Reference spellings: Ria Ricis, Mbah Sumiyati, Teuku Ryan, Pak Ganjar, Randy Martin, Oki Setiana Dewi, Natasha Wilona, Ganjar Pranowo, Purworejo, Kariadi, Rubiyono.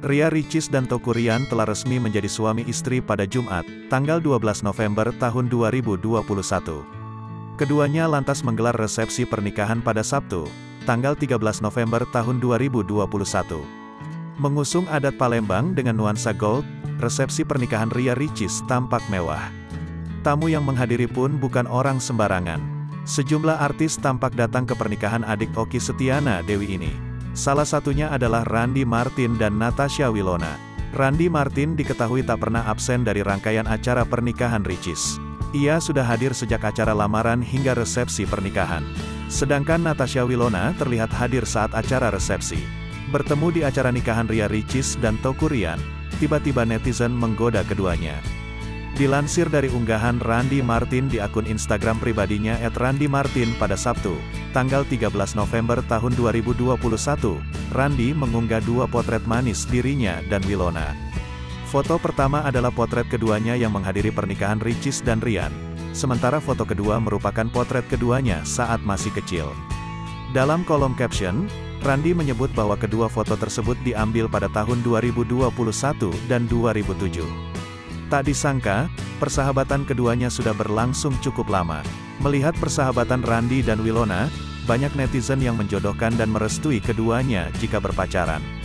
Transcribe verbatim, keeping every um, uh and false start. Ria Ricis dan Teuku Ryan telah resmi menjadi suami istri pada Jumat, tanggal dua belas November tahun dua ribu dua puluh satu. Keduanya lantas menggelar resepsi pernikahan pada Sabtu, tanggal tiga belas November tahun dua ribu dua puluh satu. Mengusung adat Palembang dengan nuansa gold, resepsi pernikahan Ria Ricis tampak mewah. Tamu yang menghadiri pun bukan orang sembarangan. Sejumlah artis tampak datang ke pernikahan adik Oki Setiana Dewi ini. Salah satunya adalah Randy Martin dan Natasha Wilona. Randy Martin diketahui tak pernah absen dari rangkaian acara pernikahan Ricis. Ia sudah hadir sejak acara lamaran hingga resepsi pernikahan. Sedangkan Natasha Wilona terlihat hadir saat acara resepsi. Bertemu di acara nikahan Ria Ricis dan Teuku Ryan, tiba-tiba netizen menggoda keduanya. Dilansir dari unggahan Randy Martin di akun Instagram pribadinya et randy martin pada Sabtu, tanggal tiga belas November tahun dua ribu dua puluh satu, Randy mengunggah dua potret manis dirinya dan Wilona. Foto pertama adalah potret keduanya yang menghadiri pernikahan Ricis dan Ryan, sementara foto kedua merupakan potret keduanya saat masih kecil. Dalam kolom caption, Randy menyebut bahwa kedua foto tersebut diambil pada tahun dua ribu dua puluh satu dan dua ribu tujuh. Tak disangka, persahabatan keduanya sudah berlangsung cukup lama. Melihat persahabatan Randy dan Wilona, banyak netizen yang menjodohkan dan merestui keduanya jika berpacaran.